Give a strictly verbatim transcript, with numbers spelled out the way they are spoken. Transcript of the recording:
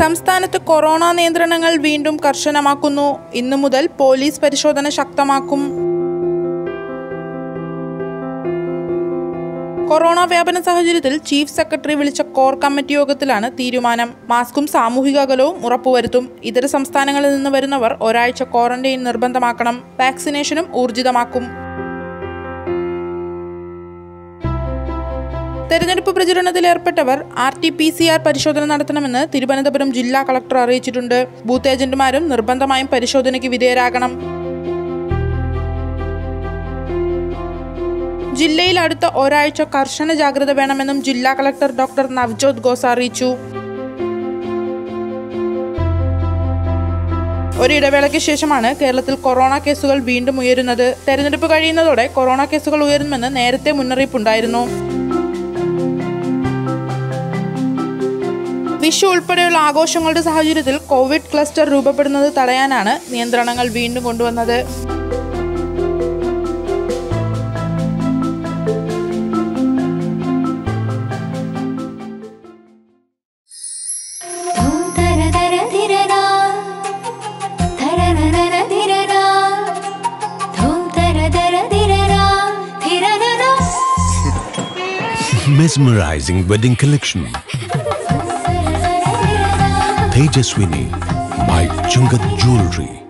സംസ്ഥാനത്ത് കൊറോണ നിയന്ത്രണങ്ങൾ വീണ്ടും കർശനമാക്കുന്നു. ഇന്നു മുതൽ പോലീസ് പരിശോധന ശക്തമാക്കും. കൊറോണ വ്യാപന സാഹചര്യത്തിൽ ചീഫ് സെക്രട്ടറി വിളിച്ച കോർ കമ്മിറ്റി യോഗത്തിലാണ് തീരുമാനം. മാസ്കും സാമൂഹിക അകലവും ഉറപ്പുവരുത്തും. ഇതര സംസ്ഥാനങ്ങളിൽ നിന്ന് വരുന്നവർ ഒരാഴ്ച ക്വാറന്റൈൻ നിർബന്ധമാക്കണം. വാക്സിനേഷനും ഊർജിതമാക്കും. തെരഞ്ഞെടുപ്പ് പ്രചരണത്തിലേർപ്പെട്ടവർ R T P C R പരിശോധന നടത്തണമെന്ന് തിരുവനന്തപുരം ജില്ലാ കളക്ടർ അറിയിച്ചിട്ടുണ്ട്. ബൂത്ത് ഏജന്റുമാരും നിർബന്ധമായും പരിശോധനയ്ക്ക് വിധേയരാകണം. ജില്ലയിൽ അടുത്ത ഒരാഴ്ച കർശന ജാഗ്രത വേണമെന്നും ജില്ലാ കളക്ടർ ഡോക്ടർ നവ്ജോത് ഘോഷ് അറിയിച്ചു. ഒരിടവേളയ്ക്ക് ശേഷമാണ് കേരളത്തിൽ കൊറോണ കേസുകൾ വീണ്ടും ഉയരുന്നത്. തെരഞ്ഞെടുപ്പ് കഴിയുന്നതോടെ കൊറോണ കേസുകൾ ഉയരുമെന്ന് നേരത്തെ മുന്നറിയിപ്പുണ്ടായിരുന്നു. വിഷു ഉൾപ്പെടെയുള്ള ആഘോഷങ്ങളുടെ സാഹചര്യത്തിൽ കോവിഡ് ക്ലസ്റ്റർ രൂപപ്പെടുന്നത് തടയാനാണ് നിയന്ത്രണങ്ങൾ വീണ്ടും കൊണ്ടുവന്നത്. Mesmerizing wedding collection. Tejaswini by Chungat Jewelry.